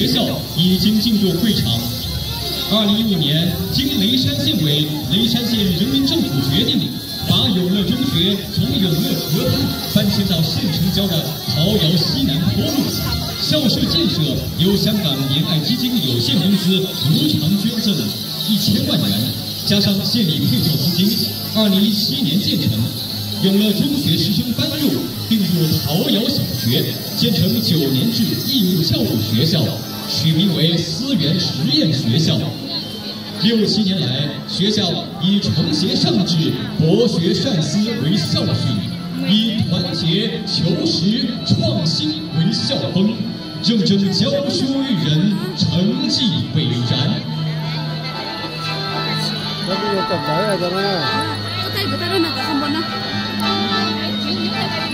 学校已经进入会场。2015年，经雷山县委、雷山县人民政府决定，把有乐中学从有乐河畔搬迁到县城郊的桃窑西南坡路。校舍建设由香港联爱基金有限公司无偿捐赠1000万元，加上县里配套资金，2017年建成。 永乐中学师生搬入，并入桃窑小学，建成9年制义务教育学校，取名为思源实验学校。67年来，学校以承协尚志、博学善思为校训，以团结求实、创新为校风，认真教书育人，成绩斐然。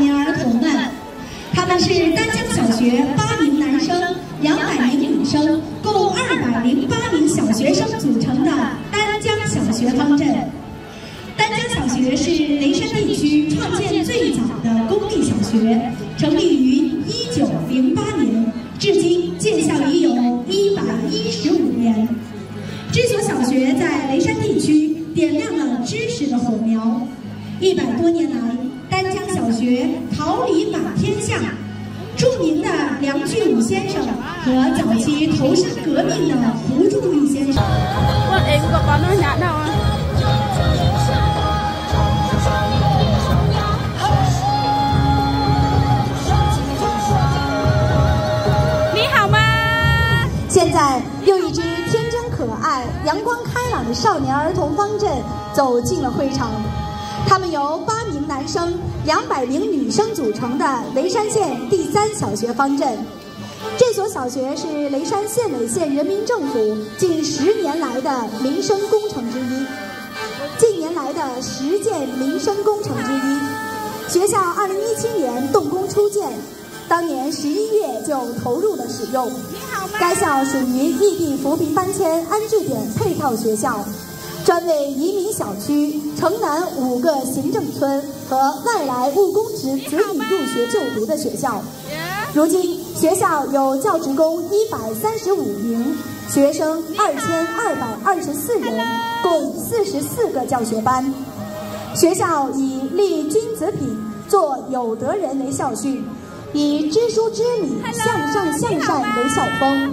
年儿童们。 他们是丹江小学8名男生、200名女生，共208名小学生组成的丹江小学方阵。丹江小学是雷山地区创建最早的公立小学，成立于1908年，至今建校已有115年。这所小学在雷山地区点亮了知识的火苗。100多年来。 丹江小学桃李满天下，著名的梁巨武先生和早期投身革命的胡助理先生。你好吗？现在又一支天真可爱、阳光开朗的少年儿童方阵走进了会场。 他们由8名男生、200名女生组成的雷山县第3小学方阵。这所小学是雷山县委县人民政府近10年来的民生工程之一，近年来的10件民生工程之一。学校2017年动工初建，当年11月就投入了使用。该校属于异地扶贫搬迁安置点配套学校。 专为移民小区、城南5个行政村和外来务工子女入学就读的学校。如今，学校有教职工135名，学生2224人，共44个教学班。学校以立君子品、做有德人为校训，以知书知礼、向上向善为校风，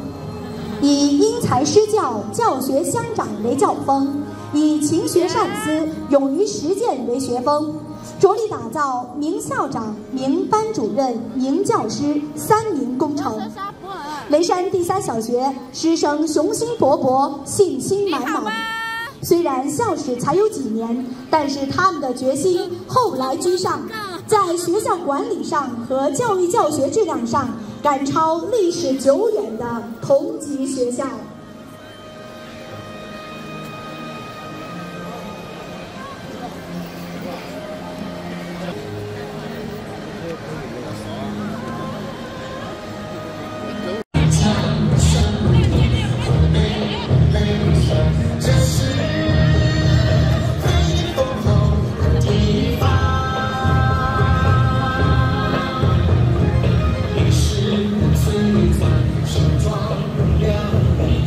以因材施教、教学相长为教风。 以勤学善思、勇于实践为学风，着力打造名校长、名班主任、名教师3赢工程。雷山第3小学师生雄心勃勃，信心满满。虽然校史才有几年，但是他们的决心后来居上，在学校管理上和教育教学质量上赶超历史久远的同级学校。 盛装亮丽。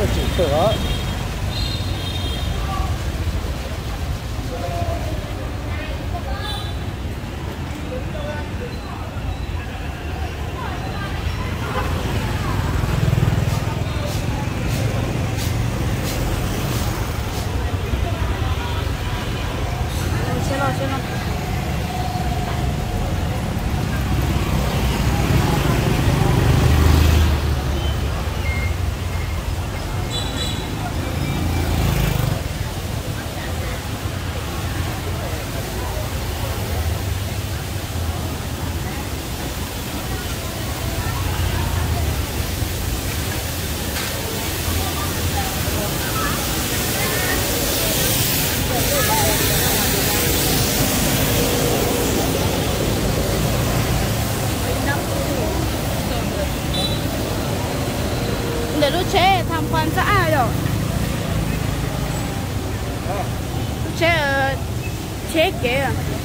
自己得。行了，行了。 để đu chế tham quan dã rồi, chế chế kìa.